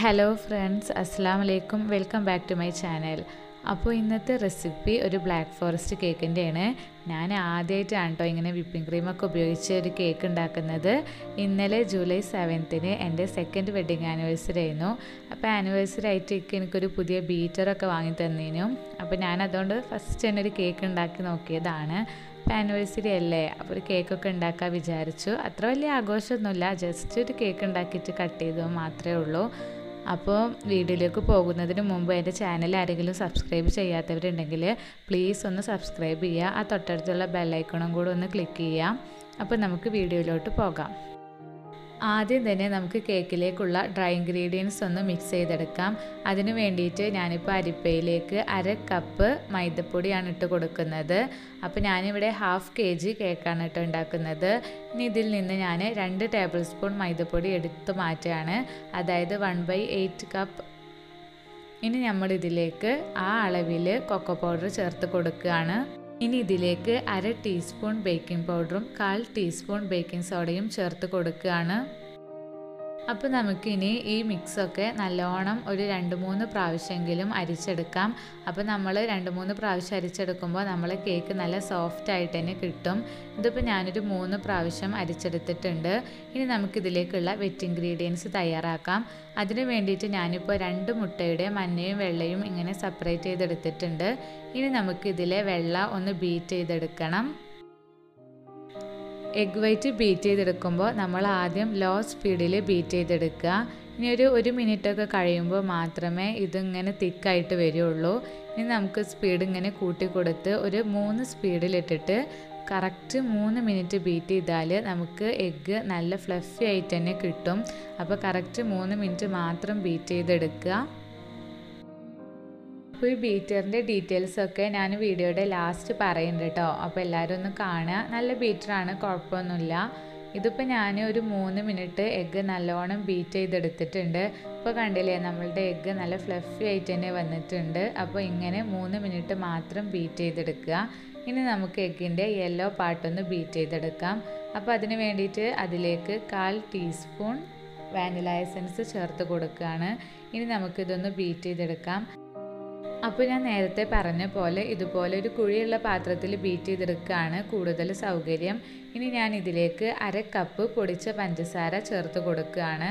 Hello friends, അസ്സലാമു അലൈക്കും. Welcome back to my channel. അപ്പോൾ ഇന്നത്തെ റെസിപ്പി ഒരു ബ്ലാക്ക് ഫോറസ്റ്റ് കേക്കിൻ്റെയാണ്. ഞാൻ ആദ്യമായിട്ടാണ് കേട്ടോ ഇങ്ങനെ വിപ്പിംഗ് ക്രീമൊക്കെ ഉപയോഗിച്ച് ഒരു കേക്ക് ഉണ്ടാക്കുന്നത്. ഇന്നലെ ജൂലൈ 7 എൻ്റെ സെക്കൻഡ് വെഡ്ഡിങ് ആനിവേഴ്സറി ആയിരുന്നു. അപ്പോൾ ആനിവേഴ്സറി ആയിട്ട് എനിക്കൊരു പുതിയ ബീറ്ററൊക്കെ വാങ്ങി തന്നേനു. അപ്പോൾ ഞാൻ അതുകൊണ്ട് ഫസ്റ്റ് തന്നെ ഒരു കേക്ക് ഉണ്ടാക്കി നോക്കിയതാണ്. അപ്പോൾ ആനിവേഴ്സറി അല്ലേ, അപ്പോൾ ഒരു കേക്കൊക്കെ ഉണ്ടാക്കാൻ വിചാരിച്ചു. അത്ര വലിയ ആഘോഷമൊന്നുമില്ല, ജസ്റ്റ് ഒരു കേക്ക് ഉണ്ടാക്കിയിട്ട് കട്ട് ചെയ്തു മാത്രമേ ഉള്ളൂ. അപ്പോൾ വീഡിയോയിലേക്ക് പോകുന്നതിന് മുമ്പ് എൻ്റെ ചാനൽ ആരെങ്കിലും സബ്സ്ക്രൈബ് ചെയ്യാത്തവരുണ്ടെങ്കിൽ പ്ലീസ് ഒന്ന് സബ്സ്ക്രൈബ് ചെയ്യുക. ആ തൊട്ടടുത്തുള്ള ബെല്ലൈക്കണും കൂടെ ഒന്ന് ക്ലിക്ക് ചെയ്യാം. അപ്പോൾ നമുക്ക് വീഡിയോയിലോട്ട് പോകാം. ആദ്യം തന്നെ നമുക്ക് കേക്കിലേക്കുള്ള ഡ്രൈ ഇൻഗ്രീഡിയൻസ് ഒന്ന് മിക്സ് ചെയ്തെടുക്കാം. അതിന് വേണ്ടിയിട്ട് ഞാനിപ്പോൾ അരിപ്പയിലേക്ക് 1/2 കപ്പ് മൈദപ്പൊടിയാണ് ഇട്ട് കൊടുക്കുന്നത്. അപ്പോൾ ഞാനിവിടെ 1/2 kg കേക്കാണ് കേട്ടോ ഉണ്ടാക്കുന്നത്. ഇനി ഇതിൽ നിന്ന് ഞാൻ 2 ടേബിൾ സ്പൂൺ മൈദപ്പൊടി എടുത്ത് മാറ്റുകയാണ്, അതായത് 1/8 കപ്പ്. ഇനി നമ്മൾ ഇതിലേക്ക് ആ അളവിൽ കൊക്കോ പൗഡർ ചേർത്ത് കൊടുക്കുകയാണ്. ഇനി ഇതിലേക്ക് 1 ടീസ്പൂൺ ബേക്കിംഗ് പൗഡറും 1/4 ടീസ്പൂൺ ബേക്കിംഗ് സോഡയും ചേർത്ത് കൊടുക്കുകയാണ്. അപ്പോൾ നമുക്കിനി ഈ മിക്സൊക്കെ നല്ലോണം ഒരു 2-3 പ്രാവശ്യമെങ്കിലും അരിച്ചെടുക്കാം. അപ്പോൾ നമ്മൾ 2-3 പ്രാവശ്യം അരിച്ചെടുക്കുമ്പോൾ നമ്മളെ കേക്ക് നല്ല സോഫ്റ്റ് ആയിട്ട് തന്നെ കിട്ടും. ഇതിപ്പോൾ ഞാനൊരു 3 പ്രാവശ്യം അരിച്ചെടുത്തിട്ടുണ്ട്. ഇനി നമുക്കിതിലേക്കുള്ള വെറ്റ് ഇൻഗ്രീഡിയൻസ് തയ്യാറാക്കാം. അതിന് വേണ്ടിയിട്ട് ഞാനിപ്പോൾ 2 മുട്ടയുടെ മഞ്ഞയും വെള്ളയും ഇങ്ങനെ സെപ്പറേറ്റ് ചെയ്തെടുത്തിട്ടുണ്ട്. ഇനി നമുക്കിതിലെ വെള്ള ഒന്ന് ബീറ്റ് ചെയ്തെടുക്കണം. എഗ് വൈറ്റ് ബീറ്റ് ചെയ്തെടുക്കുമ്പോൾ നമ്മൾ ആദ്യം ലോ സ്പീഡിൽ ബീറ്റ് ചെയ്തെടുക്കുക. ഇനി ഒരു മിനിറ്റൊക്കെ കഴിയുമ്പോൾ മാത്രമേ ഇതിങ്ങനെ തിക്കായിട്ട് വരുള്ളൂ. ഇനി നമുക്ക് സ്പീഡ് ഇങ്ങനെ കൂട്ടി കൊടുത്ത് ഒരു 3 സ്പീഡിലിട്ടിട്ട് കറക്റ്റ് 3 മിനിറ്റ് ബീറ്റ് ചെയ്താൽ നമുക്ക് എഗ്ഗ് നല്ല ഫ്ലഫി ആയിട്ട് തന്നെ കിട്ടും. അപ്പോൾ കറക്റ്റ് 3 മിനിറ്റ് മാത്രം ബീറ്റ് ചെയ്തെടുക്കുക. അപ്പോൾ ഈ ബീറ്ററിൻ്റെ ഡീറ്റെയിൽസൊക്കെ ഞാൻ വീഡിയോയുടെ ലാസ്റ്റ് പറയുന്നുണ്ട് കേട്ടോ. അപ്പോൾ എല്ലാവരും ഒന്ന് കാണുക. നല്ല ബീറ്ററാണ്, കുഴപ്പമൊന്നുമില്ല. ഇതിപ്പോൾ ഞാൻ ഒരു 3 മിനിറ്റ് എഗ്ഗ് നല്ലോണം ബീറ്റ് ചെയ്തെടുത്തിട്ടുണ്ട്. ഇപ്പോൾ കണ്ടില്ലേ, നമ്മളുടെ എഗ്ഗ് നല്ല ഫ്ലഫി ആയിട്ട് തന്നെ വന്നിട്ടുണ്ട്. അപ്പോൾ ഇങ്ങനെ 3 മിനിറ്റ് മാത്രം ബീറ്റ് ചെയ്തെടുക്കുക. ഇനി നമുക്ക് എഗ്ഗിൻ്റെ യെല്ലോ പാർട്ടൊന്ന് ബീറ്റ് ചെയ്തെടുക്കാം. അപ്പോൾ അതിന് വേണ്ടിയിട്ട് അതിലേക്ക് 1/4 ടീസ്പൂൺ വാനില എസൻസ് ചേർത്ത് കൊടുക്കുകയാണ്. ഇനി നമുക്കിതൊന്ന് ബീറ്റ് ചെയ്തെടുക്കാം. അപ്പോൾ ഞാൻ നേരത്തെ പറഞ്ഞ പോലെ ഇതുപോലെ ഒരു കുഴിയുള്ള പാത്രത്തിൽ ബീറ്റ് ചെയ്തെടുക്കുകയാണ് കൂടുതൽ സൗകര്യം. ഇനി ഞാൻ ഇതിലേക്ക് 1/2 കപ്പ് പൊടിച്ച പഞ്ചസാര ചേർത്ത് കൊടുക്കുകയാണ്.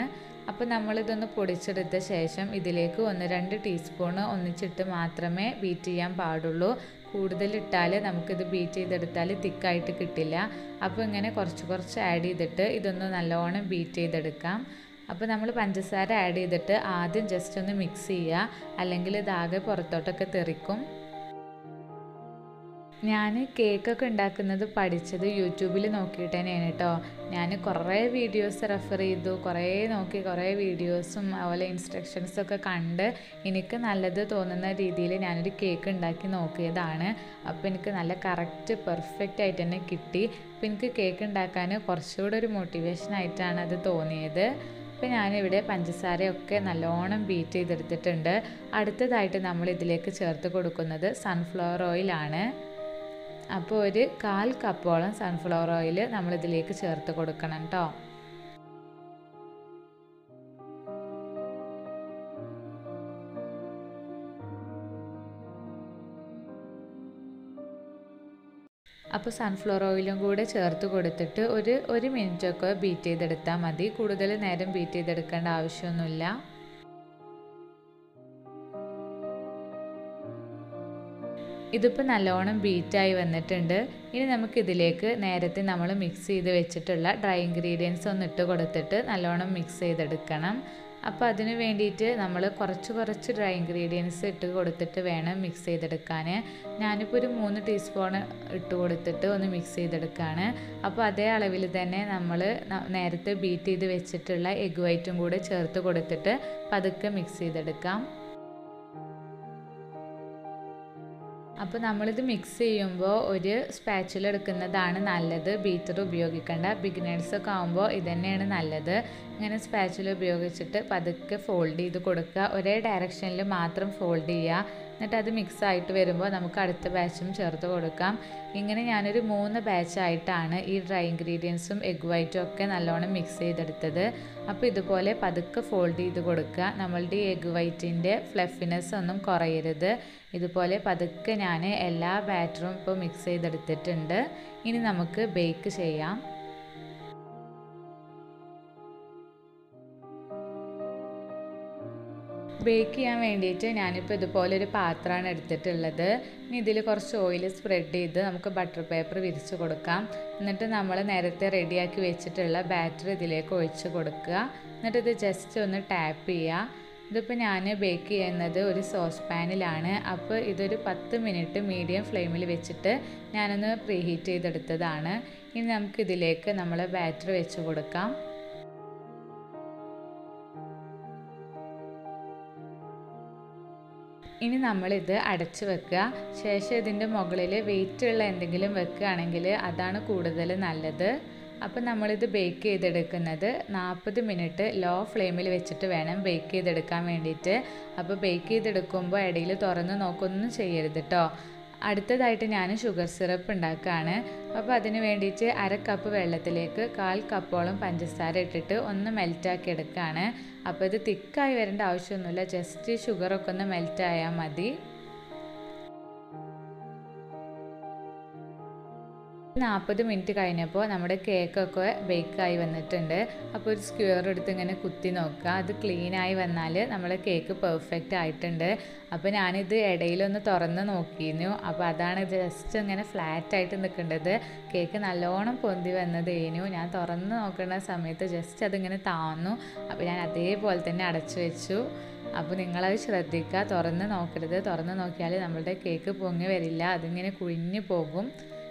അപ്പോൾ നമ്മളിതൊന്ന് പൊടിച്ചെടുത്ത ശേഷം ഇതിലേക്ക് 1-2 ടീസ്പൂൺ ഒന്നിച്ചിട്ട് മാത്രമേ ബീറ്റ് ചെയ്യാൻ പാടുള്ളൂ. കൂടുതലിട്ടാൽ നമുക്കിത് ബീറ്റ് ചെയ്തെടുത്താൽ തിക്കായിട്ട് കിട്ടില്ല. അപ്പോൾ ഇങ്ങനെ കുറച്ച് കുറച്ച് ആഡ് ചെയ്തിട്ട് ഇതൊന്ന് നല്ലോണം ബീറ്റ് ചെയ്തെടുക്കാം. അപ്പോൾ നമ്മൾ പഞ്ചസാര ആഡ് ചെയ്തിട്ട് ആദ്യം ജസ്റ്റ് ഒന്ന് മിക്സ് ചെയ്യുക, അല്ലെങ്കിൽ ഇതാകെ പുറത്തോട്ടൊക്കെ തെറിക്കും. ഞാൻ കേക്കൊക്കെ ഉണ്ടാക്കുന്നത് പഠിച്ചത് യൂട്യൂബിൽ നോക്കിയിട്ട് തന്നെയാണ് കേട്ടോ. ഞാൻ കുറേ വീഡിയോസ് റെഫർ ചെയ്തു, കുറേ വീഡിയോസും അതുപോലെ ഇൻസ്ട്രക്ഷൻസൊക്കെ കണ്ട് എനിക്ക് നല്ലത് തോന്നുന്ന രീതിയിൽ ഞാനൊരു കേക്ക് ഉണ്ടാക്കി നോക്കിയതാണ്. അപ്പോൾ എനിക്ക് നല്ല കറക്റ്റ് പെർഫെക്റ്റ് ആയിട്ട് തന്നെ കിട്ടി. അപ്പോൾ എനിക്ക് കേക്ക് ഉണ്ടാക്കാൻ കുറച്ചുകൂടെ ഒരു മോട്ടിവേഷനായിട്ടാണ് അത് തോന്നിയത്. അപ്പോൾ ഞാനിവിടെ പഞ്ചസാരയൊക്കെ നല്ലോണം ബീറ്റ് ചെയ്തെടുത്തിട്ടുണ്ട്. അടുത്തതായിട്ട് നമ്മൾ ഇതിലേക്ക് ചേർത്ത് കൊടുക്കുന്നത് സൺഫ്ലവർ ഓയിലാണ്. അപ്പോൾ ഒരു 1/4 കപ്പോളം സൺഫ്ലവർ ഓയിൽ നമ്മളിതിലേക്ക് ചേർത്ത് കൊടുക്കണം കേട്ടോ. അപ്പോൾ സൺഫ്ലവർ ഓയിലും കൂടെ ചേർത്ത് കൊടുത്തിട്ട് ഒരു മിനിറ്റൊക്കെ ബീറ്റ് ചെയ്തെടുത്താൽ മതി. കൂടുതൽ നേരം ബീറ്റ് ചെയ്തെടുക്കേണ്ട ആവശ്യമൊന്നുമില്ല. ഇതിപ്പോൾ നല്ലോണം ബീറ്റായി വന്നിട്ടുണ്ട്. ഇനി നമുക്കിതിലേക്ക് നേരത്തെ നമ്മൾ മിക്സ് ചെയ്ത് വെച്ചിട്ടുള്ള ഡ്രൈ ഇൻഗ്രീഡിയൻസ് ഒന്ന് ഇട്ട് കൊടുത്തിട്ട് നല്ലോണം മിക്സ് ചെയ്തെടുക്കണം. അപ്പോൾ അതിന് വേണ്ടിയിട്ട് നമ്മൾ കുറച്ച് ഡ്രൈ ഇൻഗ്രീഡിയൻസ് ഇട്ട് കൊടുത്തിട്ട് വേണം മിക്സ് ചെയ്തെടുക്കാൻ. ഞാനിപ്പോൾ ഒരു 3 ടീസ്പൂൺ ഇട്ട് കൊടുത്തിട്ട് ഒന്ന് മിക്സ് ചെയ്തെടുക്കുകയാണ്. അപ്പോൾ അതേ അളവിൽ തന്നെ നമ്മൾ നേരത്തെ ബീറ്റ് ചെയ്ത് വെച്ചിട്ടുള്ള എഗ് വൈറ്റും കൂടെ ചേർത്ത് കൊടുത്തിട്ട് പതുക്കെ മിക്സ് ചെയ്തെടുക്കാം. അപ്പോൾ നമ്മളിത് മിക്സ് ചെയ്യുമ്പോൾ ഒരു സ്പാച്ചിൽ എടുക്കുന്നതാണ് നല്ലത്. ബീറ്റർ ഉപയോഗിക്കേണ്ട. ബിഗിനേഴ്സൊക്കെ ആകുമ്പോൾ ഇതന്നെയാണ് നല്ലത്. ഇങ്ങനെ സ്പാച്ചിൽ ഉപയോഗിച്ചിട്ട് പതുക്കെ ഫോൾഡ് ചെയ്ത് കൊടുക്കുക. ഒരേ ഡയറക്ഷനിൽ മാത്രം ഫോൾഡ് ചെയ്യുക. എന്നിട്ട് അത് മിക്സായിട്ട് വരുമ്പോൾ നമുക്ക് അടുത്ത ബാച്ചും ചേർത്ത് കൊടുക്കാം. ഇങ്ങനെ ഞാനൊരു 3 ബാച്ചായിട്ടാണ് ഈ ഡ്രൈ ഇൻഗ്രീഡിയൻസും എഗ് വൈറ്റും ഒക്കെ നല്ലോണം മിക്സ് ചെയ്തെടുത്തത്. അപ്പോൾ ഇതുപോലെ പതുക്കെ ഫോൾഡ് ചെയ്ത് കൊടുക്കുക. നമ്മളുടെ ഈ എഗ് വൈറ്റിൻ്റെ ഫ്ലഫിനെസ് ഒന്നും കുറയരുത്. ഇതുപോലെ പതുക്കെ ഞാൻ എല്ലാ ബാറ്ററും ഇപ്പോൾ മിക്സ് ചെയ്തെടുത്തിട്ടുണ്ട്. ഇനി നമുക്ക് ബേക്ക് ചെയ്യാം. ബേക്ക് ചെയ്യാൻ വേണ്ടിയിട്ട് ഞാനിപ്പോൾ ഇതുപോലൊരു പാത്രമാണ് എടുത്തിട്ടുള്ളത്. ഇനി ഇതിൽ കുറച്ച് ഓയിൽ സ്പ്രെഡ് ചെയ്ത് നമുക്ക് ബട്ടർ പേപ്പർ വിരിച്ച് കൊടുക്കാം. എന്നിട്ട് നമ്മൾ നേരത്തെ റെഡിയാക്കി വെച്ചിട്ടുള്ള ബാറ്റർ ഇതിലേക്ക് ഒഴിച്ച് കൊടുക്കുക. എന്നിട്ട് ഇത് ജസ്റ്റ് ഒന്ന് ടാപ്പ് ചെയ്യുക. ഇതിപ്പോൾ ഞാൻ ബേക്ക് ചെയ്യുന്നത് ഒരു സോസ് പാനിലാണ്. അപ്പോൾ ഇതൊരു 10 മിനിറ്റ് മീഡിയം ഫ്ലെയിമിൽ വെച്ചിട്ട് ഞാനൊന്ന് പ്രീഹീറ്റ് ചെയ്തെടുത്തതാണ്. ഇനി നമുക്കിതിലേക്ക് നമ്മൾ ബാറ്റർ വെച്ച് കൊടുക്കാം. ഇനി നമ്മളിത് അടച്ച് വെക്കുക. ശേഷം ഇതിൻ്റെ മുകളിൽ വെയിറ്റുള്ള എന്തെങ്കിലും വെക്കുകയാണെങ്കിൽ അതാണ് കൂടുതൽ നല്ലത്. അപ്പം നമ്മളിത് ബേക്ക് ചെയ്തെടുക്കുന്നത് 40 മിനിറ്റ് ലോ ഫ്ലെയിമിൽ വെച്ചിട്ട് വേണം ബേക്ക് ചെയ്തെടുക്കാൻ വേണ്ടിയിട്ട്. അപ്പോൾ ബേക്ക് ചെയ്തെടുക്കുമ്പോൾ ഇടയിൽ തുറന്ന് നോക്കൊന്നും ചെയ്യരുത് കേട്ടോ. അടുത്തതായിട്ട് ഞാൻ ഷുഗർ സിറപ്പ് ഉണ്ടാക്കുകയാണ്. അപ്പോൾ അതിന് വേണ്ടിയിട്ട് 1/2 കപ്പ് വെള്ളത്തിലേക്ക് 1/4 കപ്പോളം പഞ്ചസാര ഇട്ടിട്ട് ഒന്ന് മെൽറ്റാക്കി എടുക്കുകയാണ്. അപ്പോൾ ഇത് തിക്കായി വരേണ്ട ആവശ്യമൊന്നുമില്ല. ജസ്റ്റ് ഷുഗറൊക്കെ ഒന്ന് മെൽറ്റായാൽ മതി. 40 മിനിറ്റ് കഴിഞ്ഞപ്പോൾ നമ്മുടെ കേക്കൊക്കെ ബേക്കായി വന്നിട്ടുണ്ട്. അപ്പോൾ ഒരു സ്ക്വയർ എടുത്ത് ഇങ്ങനെ കുത്തി നോക്കുക. അത് ക്ലീനായി വന്നാൽ നമ്മുടെ കേക്ക് പെർഫെക്റ്റ് ആയിട്ടുണ്ട്. അപ്പോൾ ഞാനിത് ഇടയിലൊന്ന് തുറന്ന് നോക്കിയിരുന്നു. അപ്പോൾ അതാണ് ജസ്റ്റ് ഇങ്ങനെ ഫ്ലാറ്റായിട്ട് നിൽക്കേണ്ടത്. കേക്ക് നല്ലോണം പൊന്തി വന്നതേനു. ഞാൻ തുറന്ന് നോക്കുന്ന സമയത്ത് ജസ്റ്റ് അതിങ്ങനെ താന്നു. അപ്പോൾ ഞാൻ അതേപോലെ തന്നെ അടച്ചു വെച്ചു. അപ്പോൾ നിങ്ങളത് ശ്രദ്ധിക്കുക. തുറന്ന് നോക്കരുത്. തുറന്ന് നോക്കിയാൽ നമ്മളുടെ കേക്ക് പൊങ്ങി വരില്ല. അതിങ്ങനെ കുഴിഞ്ഞു പോകും.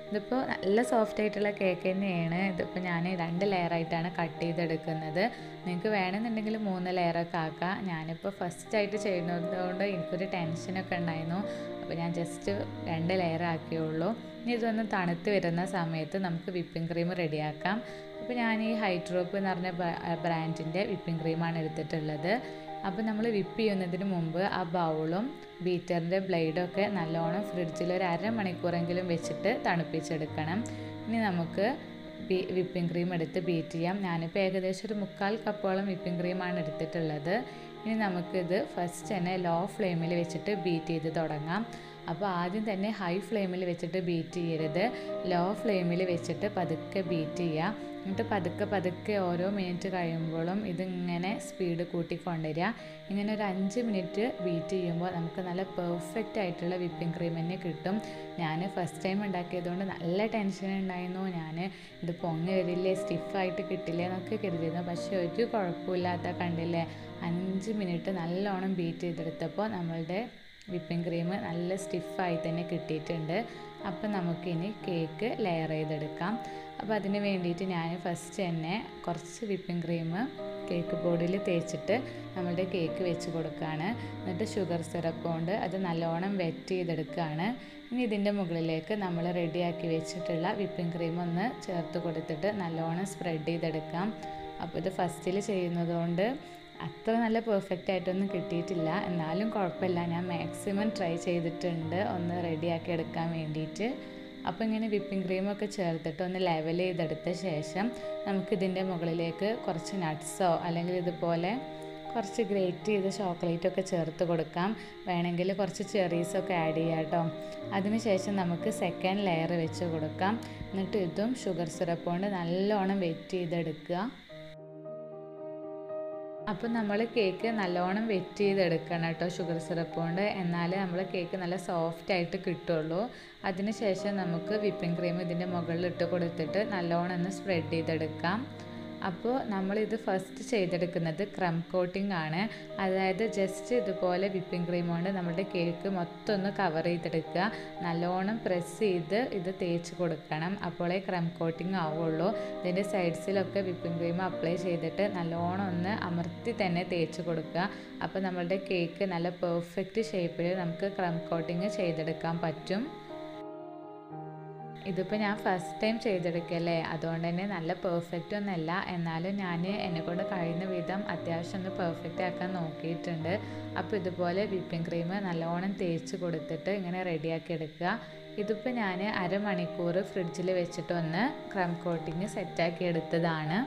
ഇതിപ്പോൾ നല്ല സോഫ്റ്റ് ആയിട്ടുള്ള കേക്ക് തന്നെയാണ്. ഇതിപ്പോൾ ഞാൻ 2 ലെയറായിട്ടാണ് കട്ട് ചെയ്തെടുക്കുന്നത്. നിങ്ങൾക്ക് വേണമെന്നുണ്ടെങ്കിൽ 3 ലെയറൊക്കെ ആക്കാം. ഞാനിപ്പോൾ ഫസ്റ്റായിട്ട് ചെയ്യുന്നതുകൊണ്ട് എനിക്കൊരു ടെൻഷനൊക്കെ ഉണ്ടായിരുന്നു. അപ്പോൾ ഞാൻ ജസ്റ്റ് 2 ലെയറാക്കിയുള്ളൂ. ഇനി ഇതൊന്ന് തണുത്ത് വരുന്ന സമയത്ത് നമുക്ക് വിപ്പിംഗ് ക്രീം റെഡിയാക്കാം. അപ്പോൾ ഞാൻ ഈ ഹൈഡ്രോപ്പ് എന്ന് പറഞ്ഞ ബ്രാൻഡിൻ്റെ വിപ്പിംഗ് ക്രീമാണ് എടുത്തിട്ടുള്ളത്. അപ്പോൾ നമ്മൾ വിപ്പ് ചെയ്യുന്നതിന് മുമ്പ് ആ ബൗളും ബീറ്ററിൻ്റെ ബ്ലേഡൊക്കെ നല്ലോണം ഫ്രിഡ്ജിൽ ഒരു 1/2 മണിക്കൂറെങ്കിലും വെച്ചിട്ട് തണുപ്പിച്ചെടുക്കണം. ഇനി നമുക്ക് വിപ്പിംഗ് ക്രീം എടുത്ത് ബീറ്റ് ചെയ്യാം. ഞാനിപ്പോൾ ഏകദേശം ഒരു 3/4 കപ്പോളം വിപ്പിംഗ് ക്രീമാണ് എടുത്തിട്ടുള്ളത്. ഇനി നമുക്കിത് ഫസ്റ്റ് തന്നെ ലോ ഫ്ലെയിമിൽ വെച്ചിട്ട് ബീറ്റ് ചെയ്ത് തുടങ്ങാം. അപ്പോൾ ആദ്യം തന്നെ ഹൈ ഫ്ലെയിമിൽ വെച്ചിട്ട് ബീറ്റ് ചെയ്യരുത്. ലോ ഫ്ലെയിമിൽ വെച്ചിട്ട് പതുക്കെ ബീറ്റ് ചെയ്യുക. എന്നിട്ട് പതുക്കെ ഓരോ മിനിറ്റ് കഴിയുമ്പോഴും ഇതിങ്ങനെ സ്പീഡ് കൂട്ടിക്കൊണ്ടുവരിക. ഇങ്ങനെ ഒരു 5 മിനിറ്റ് ബീറ്റ് ചെയ്യുമ്പോൾ നമുക്ക് നല്ല പെർഫെക്റ്റ് ആയിട്ടുള്ള വിപ്പിംഗ് ക്രീം തന്നെ കിട്ടും. ഞാൻ ഫസ്റ്റ് ടൈം ഉണ്ടാക്കിയതുകൊണ്ട് നല്ല ടെൻഷൻ ഉണ്ടായിരുന്നു. ഞാൻ ഇത് പൊങ്ങി വരില്ലേ, സ്റ്റിഫായിട്ട് കിട്ടില്ലേ എന്നൊക്കെ കരുതിയിരുന്നു. പക്ഷേ ഒരു കുഴപ്പമില്ലാത്ത കണ്ടില്ലേ, 5 മിനിറ്റ് നല്ലോണം ബീറ്റ് ചെയ്തെടുത്തപ്പോൾ നമ്മളുടെ വിപ്പിംഗ് ക്രീം നല്ല സ്റ്റിഫായി തന്നെ കിട്ടിയിട്ടുണ്ട്. അപ്പം നമുക്കിനി കേക്ക് ലെയർ ചെയ്തെടുക്കാം. അപ്പോൾ അതിന് വേണ്ടിയിട്ട് ഞാൻ ഫസ്റ്റ് തന്നെ കുറച്ച് വിപ്പിംഗ് ക്രീം കേക്ക് ബോർഡിൽ തേച്ചിട്ട് നമ്മളുടെ കേക്ക് വെച്ച് കൊടുക്കുകയാണ്. എന്നിട്ട് ഷുഗർ സിറപ്പ് കൊണ്ട് അത് നല്ലോണം വെറ്റ് ചെയ്തെടുക്കുകയാണ്. ഇനി ഇതിൻ്റെ മുകളിലേക്ക് നമ്മൾ റെഡിയാക്കി വെച്ചിട്ടുള്ള വിപ്പിംഗ് ക്രീം ഒന്ന് ചേർത്ത് കൊടുത്തിട്ട് നല്ലോണം സ്പ്രെഡ് ചെയ്തെടുക്കാം. അപ്പോൾ ഇത് ഫസ്റ്റിൽ ചെയ്യുന്നതുകൊണ്ട് അത്ര നല്ല പെർഫെക്റ്റ് ആയിട്ടൊന്നും കിട്ടിയിട്ടില്ല. എന്നാലും കുഴപ്പമില്ല, ഞാൻ മാക്സിമം ട്രൈ ചെയ്തിട്ടുണ്ട് ഒന്ന് റെഡിയാക്കി എടുക്കാൻ വേണ്ടിയിട്ട്. അപ്പോൾ ഇങ്ങനെ വിപ്പിംഗ് ക്രീമൊക്കെ ചേർത്തിട്ട് ഒന്ന് ലെവൽ ചെയ്തെടുത്ത ശേഷം നമുക്കിതിൻ്റെ മുകളിലേക്ക് കുറച്ച് നട്ട്സോ അല്ലെങ്കിൽ ഇതുപോലെ കുറച്ച് ഗ്രേറ്റ് ചെയ്ത ചോക്ലേറ്റൊക്കെ ചേർത്ത് കൊടുക്കാം. വേണമെങ്കിൽ കുറച്ച് ചെറീസൊക്കെ ആഡ് ചെയ്യാം കേട്ടോ. അതിനുശേഷം നമുക്ക് സെക്കൻഡ് ലെയർ വെച്ച് കൊടുക്കാം. എന്നിട്ട് ഇതും ഷുഗർ സിറപ്പ് കൊണ്ട് നല്ലോണം വെറ്റ് ചെയ്തെടുക്കുക. അപ്പോൾ നമ്മൾ കേക്ക് നല്ലോണം വെറ്റ് ചെയ്തെടുക്കണം കേട്ടോ ഷുഗർ സിറപ്പ് കൊണ്ട്. എന്നാലേ നമ്മൾ കേക്ക് നല്ല സോഫ്റ്റായിട്ട് കിട്ടുള്ളൂ. അതിനുശേഷം നമുക്ക് വിപ്പിംഗ് ക്രീം ഇതിൻ്റെ മുകളിലിട്ട് കൊടുത്തിട്ട് നല്ലോണം ഒന്ന് സ്പ്രെഡ് ചെയ്തെടുക്കാം. അപ്പോൾ നമ്മളിത് ഫസ്റ്റ് ചെയ്തെടുക്കുന്നത് ക്രം കോട്ടിംഗ് ആണ്. അതായത് ജസ്റ്റ് ഇതുപോലെ വിപ്പിംഗ് ക്രീം കൊണ്ട് നമ്മുടെ കേക്ക് മൊത്തം ഒന്ന് കവർ ചെയ്തെടുക്കുക. നല്ലോണം പ്രസ് ചെയ്ത് ഇത് തേച്ച് കൊടുക്കണം, അപ്പോളേ ക്രം കോട്ടിംഗ് ആവുള്ളൂ. ഇതിൻ്റെ സൈഡ്സിലൊക്കെ വിപ്പിംഗ് ക്രീം അപ്ലൈ ചെയ്തിട്ട് നല്ലോണം ഒന്ന് അമർത്തി തന്നെ തേച്ച് കൊടുക്കുക. അപ്പോൾ നമ്മളുടെ കേക്ക് നല്ല പെർഫെക്റ്റ് ഷേപ്പിൽ നമുക്ക് ക്രം കോട്ടിംഗ് ചെയ്തെടുക്കാൻ പറ്റും. ഇതിപ്പോൾ ഞാൻ ഫസ്റ്റ് ടൈം ചെയ്തെടുക്കല്ലേ, അതുകൊണ്ട് തന്നെ നല്ല പെർഫെക്റ്റ് ഒന്നല്ല, എന്നാലും ഞാൻ എന്നെക്കൊണ്ട് കഴിയുന്ന വിധം അത്യാവശ്യം ഒന്ന് പെർഫെക്റ്റ് ആക്കാൻ നോക്കിയിട്ടുണ്ട്. അപ്പോൾ ഇതുപോലെ വിപ്പിംഗ് ക്രീം നല്ലോണം തേച്ച് കൊടുത്തിട്ട് ഇങ്ങനെ റെഡിയാക്കി എടുക്കുക. ഇതിപ്പോൾ ഞാൻ അരമണിക്കൂർ ഫ്രിഡ്ജിൽ വെച്ചിട്ടൊന്ന് ക്രം കോട്ടിങ് സെറ്റാക്കി എടുത്തതാണ്.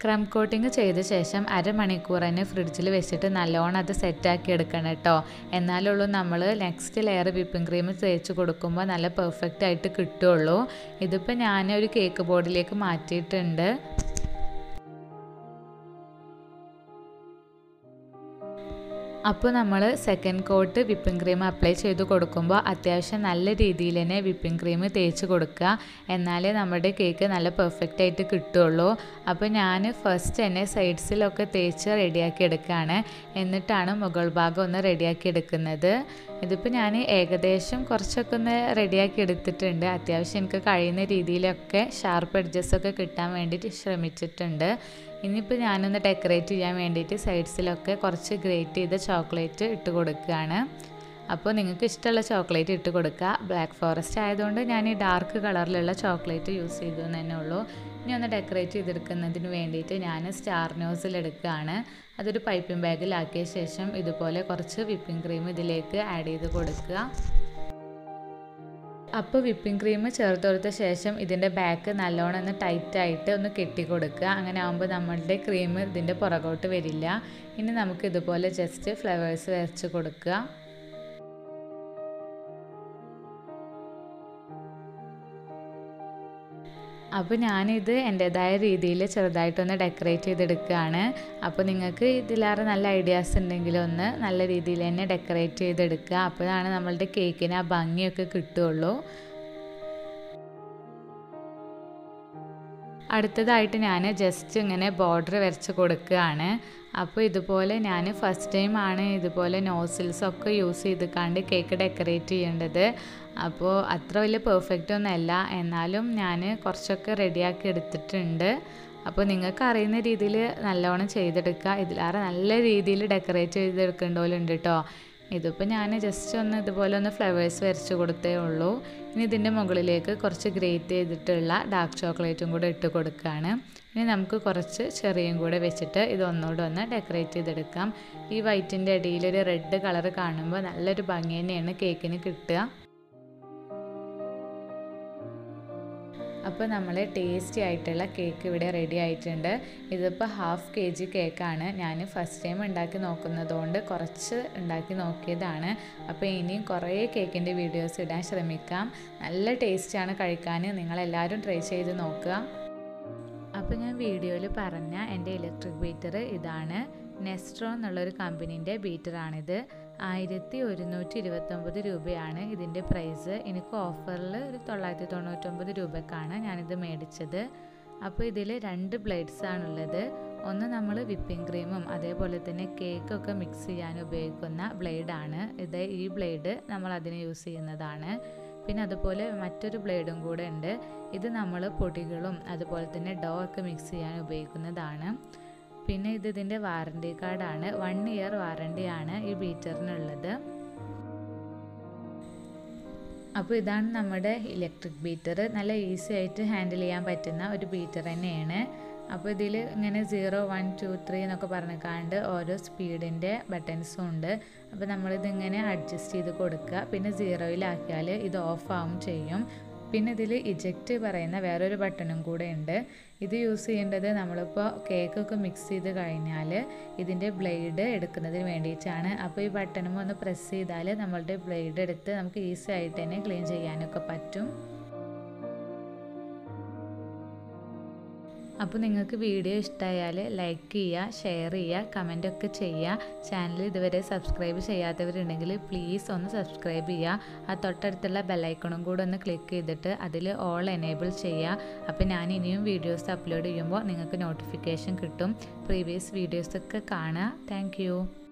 ക്രം കോട്ടിങ് ചെയ്ത ശേഷം അരമണിക്കൂർ തന്നെ ഫ്രിഡ്ജിൽ വെച്ചിട്ട് നല്ലോണം അത് സെറ്റാക്കി എടുക്കണം കേട്ടോ. എന്നാലുള്ളൂ നമ്മൾ നെക്സ്റ്റ് ലെയർ വിപ്പിംഗ് ക്രീം തേച്ച് കൊടുക്കുമ്പോൾ നല്ല പെർഫെക്റ്റ് ആയിട്ട് കിട്ടുകയുള്ളൂ. ഇതിപ്പോൾ ഞാൻ ഒരു കേക്ക് ബോർഡിലേക്ക് മാറ്റിയിട്ടുണ്ട്. അപ്പോൾ നമ്മൾ second coat whipping cream apply ചെയ്ത് കൊടുക്കുമ്പോൾ അത്യാവശ്യം നല്ല രീതിയിൽ തന്നെ വിപ്പിംഗ് ക്രീം തേച്ച് കൊടുക്കുക, എന്നാലേ നമ്മുടെ കേക്ക് നല്ല പെർഫെക്റ്റ് ആയിട്ട് കിട്ടുകയുള്ളൂ. അപ്പോൾ ഞാൻ ഫസ്റ്റ് തന്നെ സൈഡ്സിലൊക്കെ തേച്ച് റെഡിയാക്കി എടുക്കുകയാണ്, എന്നിട്ടാണ് മുകൾ ഭാഗം ഒന്ന് റെഡിയാക്കി എടുക്കുന്നത്. ഇതിപ്പോൾ ഞാൻ ഏകദേശം കുറച്ചൊക്കെ ഒന്ന് റെഡിയാക്കി എടുത്തിട്ടുണ്ട്. അത്യാവശ്യം എനിക്ക് കഴിയുന്ന രീതിയിലൊക്കെ ഷാർപ്പ് എഡ്ജസൊക്കെ കിട്ടാൻ വേണ്ടിയിട്ട് ശ്രമിച്ചിട്ടുണ്ട്. ഇനിയിപ്പോൾ ഞാനൊന്ന് ഡെക്കറേറ്റ് ചെയ്യാൻ വേണ്ടിയിട്ട് സൈഡ്സിലൊക്കെ കുറച്ച് ഗ്രേറ്റ് ചെയ്ത ചോക്ലേറ്റ് ഇട്ട് കൊടുക്കുകയാണ്. അപ്പോൾ നിങ്ങൾക്ക് ഇഷ്ടമുള്ള ചോക്ലേറ്റ് ഇട്ട് കൊടുക്കുക. ബ്ലാക്ക് ഫോറസ്റ്റ് ആയതുകൊണ്ട് ഞാൻ ഈ ഡാർക്ക് കളറിലുള്ള ചോക്ലേറ്റ് യൂസ് ചെയ്തു തന്നെ ഉള്ളൂ. ഇനി ഒന്ന് ഡെക്കറേറ്റ് ചെയ്തെടുക്കുന്നതിന് വേണ്ടിയിട്ട് ഞാൻ സ്റ്റാർ നോസിലെടുക്കുകയാണ്. അതൊരു പൈപ്പിംഗ് ബാഗിലാക്കിയ ശേഷം ഇതുപോലെ കുറച്ച് വിപ്പിംഗ് ക്രീം ഇതിലേക്ക് ആഡ് ചെയ്ത് കൊടുക്കുക. അപ്പോൾ വിപ്പിംഗ് ക്രീം ചേർത്ത് കൊടുത്ത ശേഷം ഇതിൻ്റെ ബാക്ക് നല്ലോണം ഒന്ന് ടൈറ്റായിട്ട് ഒന്ന് കെട്ടി കൊടുക്കുക. അങ്ങനെ ആകുമ്പോൾ നമ്മളുടെ ക്രീം ഇതിൻ്റെ പുറകോട്ട് വരില്ല. ഇനി നമുക്ക് ഇതുപോലെ ജസ്റ്റ് ഫ്ലവേഴ്സ് വരച്ച് കൊടുക്കുക. അപ്പോൾ ഞാനിത് എൻ്റേതായ രീതിയിൽ ചെറുതായിട്ടൊന്ന് ഡെക്കറേറ്റ് ചെയ്തെടുക്കുകയാണ്. അപ്പോൾ നിങ്ങൾക്ക് ഇതിലേറെ നല്ല ഐഡിയാസ് ഉണ്ടെങ്കിലൊന്ന് നല്ല രീതിയിൽ തന്നെ ഡെക്കറേറ്റ് ചെയ്തെടുക്കുക. അപ്പോഴാണ് നമ്മളുടെ കേക്കിന് ആ ഭംഗിയൊക്കെ കിട്ടുകയുള്ളൂ. അടുത്തതായിട്ട് ഞാൻ ജസ്റ്റ് ഇങ്ങനെ ബോർഡർ വരച്ച് കൊടുക്കുകയാണ്. അപ്പോൾ ഇതുപോലെ ഞാൻ ഫസ്റ്റ് ടൈമാണ് ഇതുപോലെ നോസിൽസൊക്കെ യൂസ് ചെയ്തുകൊണ്ട് കേക്ക് ഡെക്കറേറ്റ് ചെയ്യേണ്ടത്. അപ്പോൾ അത്ര വലിയ പെർഫെക്റ്റ് ഒന്നുമല്ല, എന്നാലും ഞാൻ കുറച്ചൊക്കെ റെഡിയാക്കി എടുത്തിട്ടുണ്ട്. അപ്പോൾ നിങ്ങൾക്ക് അറിയുന്ന രീതിയിൽ നല്ലോണം ചെയ്തെടുക്കുക. ഇതിലേറെ നല്ല രീതിയിൽ ഡെക്കറേറ്റ് ചെയ്തെടുക്കേണ്ടവരുണ്ട് കേട്ടോ. ഇതിപ്പോൾ ഞാൻ ജസ്റ്റ് ഒന്ന് ഇതുപോലെ ഒന്ന് ഫ്ലവേഴ്സ് വരച്ച് കൊടുത്തേ ഉള്ളൂ. ഇനി ഇതിൻ്റെ മുകളിലേക്ക് കുറച്ച് ഗ്രേറ്റ് ചെയ്തിട്ടുള്ള ഡാർക്ക് ചോക്ലേറ്റും കൂടെ ഇട്ട് കൊടുക്കുകയാണ്. ഇനി നമുക്ക് കുറച്ച് ചെറിയും കൂടെ വെച്ചിട്ട് ഇതൊന്നുകൂടെ ഒന്ന് ഡെക്കറേറ്റ് ചെയ്തെടുക്കാം. ഈ വൈറ്റിൻ്റെ ഇടയിൽ ഒരു റെഡ് കളർ കാണുമ്പോൾ നല്ലൊരു ഭംഗി തന്നെയാണ് കേക്കിന് കിട്ടുക. അപ്പോൾ നമ്മൾ ടേസ്റ്റി ആയിട്ടുള്ള കേക്ക് ഇവിടെ റെഡി ആയിട്ടുണ്ട്. ഇതിപ്പോൾ 1/2 kg കേക്കാണ്. ഞാൻ ഫസ്റ്റ് ടൈം ഉണ്ടാക്കി നോക്കുന്നതുകൊണ്ട് കുറച്ച് ഉണ്ടാക്കി നോക്കിയതാണ്. അപ്പോൾ ഇനിയും കുറേ കേക്കിൻ്റെ വീഡിയോസ് ഇടാൻ ശ്രമിക്കാം. നല്ല ടേസ്റ്റാണ് കഴിക്കാൻ. നിങ്ങളെല്ലാവരും ട്രൈ ചെയ്ത് നോക്കുക. അപ്പോൾ ഞാൻ വീഡിയോയിൽ പറഞ്ഞ എൻ്റെ ഇലക്ട്രിക് ബീറ്റർ ഇതാണ്. നെസ്റ്റർ എന്നുള്ളൊരു കമ്പനീൻ്റെ ബീറ്ററാണിത്. 1129 രൂപയാണ് ഇതിൻ്റെ പ്രൈസ്. എനിക്ക് ഓഫറിൽ ഒരു 999 രൂപക്കാണ് ഞാനിത് മേടിച്ചത്. അപ്പോൾ ഇതിൽ 2 ബ്ലേഡ്സാണുള്ളത്. ഒന്ന് നമ്മൾ വിപ്പിംഗ് ക്രീമും അതേപോലെ തന്നെ കേക്കൊക്കെ മിക്സ് ചെയ്യാൻ ഉപയോഗിക്കുന്ന ബ്ലേഡാണ് ഇത്. ഈ ബ്ലേഡ് നമ്മൾ അതിന് യൂസ് ചെയ്യുന്നതാണ്. പിന്നെ അതുപോലെ മറ്റൊരു ബ്ലേഡും കൂടെ ഉണ്ട്. ഇത് നമ്മൾ പൊടികളും അതുപോലെ തന്നെ ഡോ ഒക്കെ മിക്സ് ചെയ്യാൻ ഉപയോഗിക്കുന്നതാണ്. പിന്നെ ഇതിൻ്റെ വാറണ്ടി കാർഡാണ്. 1 year വാറണ്ടിയാണ് ഈ ബീറ്ററിനുള്ളത്. അപ്പോൾ ഇതാണ് നമ്മുടെ ഇലക്ട്രിക് ബീറ്റർ. നല്ല ഈസി ആയിട്ട് ഹാൻഡിൽ ചെയ്യാൻ പറ്റുന്ന ഒരു ബീറ്റർ തന്നെയാണ്. അപ്പോൾ ഇതിൽ ഇങ്ങനെ 0, 1, 2, 3 എന്നൊക്കെ പറഞ്ഞുകൊണ്ട് ഓരോ സ്പീഡിൻ്റെ ബട്ടൺസും ഉണ്ട്. അപ്പോൾ നമ്മളിതിങ്ങനെ അഡ്ജസ്റ്റ് ചെയ്ത് കൊടുക്കുക. പിന്നെ 0യിലാക്കിയാൽ ഇത് ഓഫാവും ചെയ്യും. പിന്നെ ഇതിൽ ഇജക്റ്റ് പറയുന്ന വേറൊരു ബട്ടണും കൂടെ ഉണ്ട്. ഇത് യൂസ് ചെയ്യേണ്ടത് നമ്മളിപ്പോൾ കേക്കൊക്കെ മിക്സ് ചെയ്ത് കഴിഞ്ഞാൽ ഇതിൻ്റെ ബ്ലേഡ് എടുക്കുന്നതിന് വേണ്ടിയിട്ടാണ്. അപ്പോൾ ഈ ബട്ടണും ഒന്ന് പ്രസ് ചെയ്താൽ നമ്മളുടെ ബ്ലേഡ് എടുത്ത് നമുക്ക് ഈസി ആയിട്ട് തന്നെ ക്ലീൻ ചെയ്യാനൊക്കെ പറ്റും. അപ്പോൾ നിങ്ങൾക്ക് വീഡിയോ ഇഷ്ടമായാൽ ലൈക്ക് ചെയ്യുക, ഷെയർ ചെയ്യുക, കമൻറ്റൊക്കെ ചെയ്യുക. ചാനൽ ഇതുവരെ സബ്സ്ക്രൈബ് ചെയ്യാത്തവരുണ്ടെങ്കിൽ പ്ലീസ് ഒന്ന് സബ്സ്ക്രൈബ് ചെയ്യുക. ആ തൊട്ടടുത്തുള്ള ബെല്ലൈക്കണും കൂടെ ഒന്ന് ക്ലിക്ക് ചെയ്തിട്ട് അതിൽ ഓൾ എനേബിൾ ചെയ്യുക. അപ്പോൾ ഞാൻ ഇനിയും വീഡിയോസ് അപ്ലോഡ് ചെയ്യുമ്പോൾ നിങ്ങൾക്ക് നോട്ടിഫിക്കേഷൻ കിട്ടും. പ്രീവിയസ് വീഡിയോസൊക്കെ കാണുക. താങ്ക്